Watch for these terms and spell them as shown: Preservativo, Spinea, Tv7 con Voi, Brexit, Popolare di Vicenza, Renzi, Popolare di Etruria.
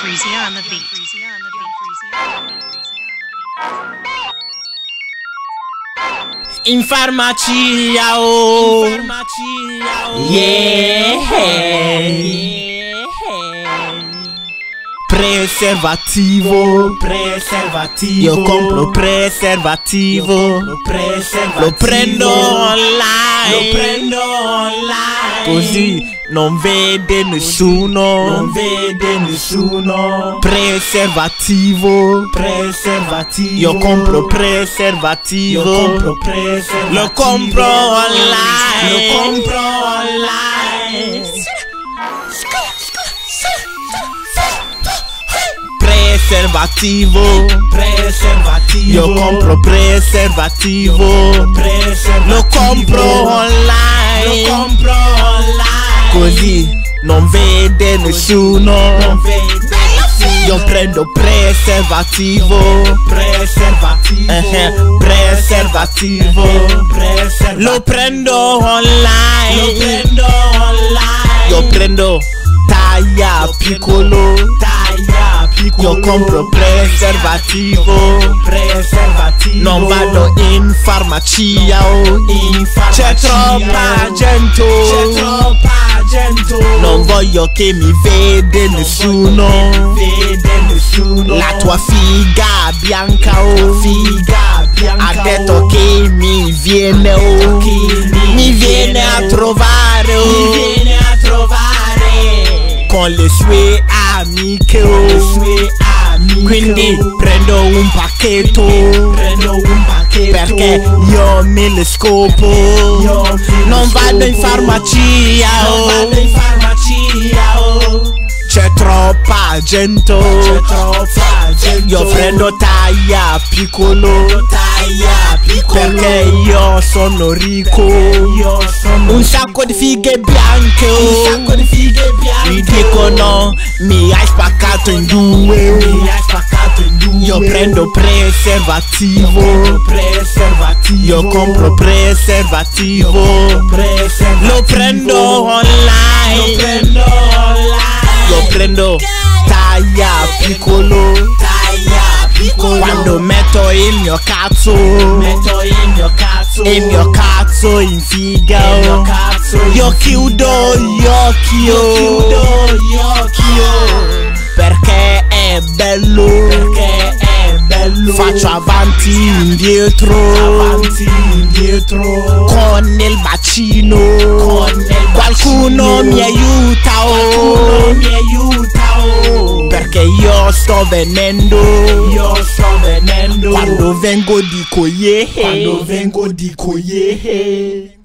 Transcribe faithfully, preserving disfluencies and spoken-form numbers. Freezy on the beat. Freezy on the beat. In farmacia, oh. In farmacia, oh. Yeah. Preservativo. Preservativo. Io compro preservativo. Lo preservativo. Lo prendo online. Lo prendo online. Così non vede nessuno, non vede nessuno. Preservativo, preservativo. Io compro preservativo, io compro preservativo. Lo compro online, lo compro online. Preservativo, preservativo. Io compro preservativo, io compro preservativo. Lo compro online, lo compro online. Così non vede nessuno, non vede. Io prendo preservativo, preservativo, eh, preservativo, preservativo. Lo prendo online, lo prendo online. Io prendo taglia piccolo, taglia piccolo. Io compro preservativo, preservativo. Non vado in farmacia, oh, in farmacia. C'è troppa gente, c'è troppa. Non voglio che mi vede nessuno, vede nessuno. La tua figa bianca, oh, figa bianca, ha detto che mi viene, oh, mi, mi viene a trovare, oh, mi viene a trovare con le sue amiche, oh, le sue amiche. Quindi prendo un pacchetto, prendo un pacchetto. Perché io me le scopo, non vado in farmacia, oh. C'è troppa gente, io prendo taglia piccolo, perché io sono ricco. Un sacco di fighe bianche, oh. Mi dicono mi hai spaccato in due, io prendo preservativo, preservativo. Io compro preservativo, lo prendo online, lo prendo online. Io prendo taglia piccolo, taglia piccolo. Quando metto il mio cazzo, metto il mio cazzo, il mio cazzo in figa, io chiudo gli occhi, io chiudo gli occhi. Perché è bello, perché è bello. Faccio avanti indietro, avanti indietro. Con il bacino, con il qualcuno bacino. Mi aiuta, oh, qualcuno mi aiuta, oh. Perché io sto venendo, io sto venendo. Quando vengo dico yeah, quando vengo dico yeah.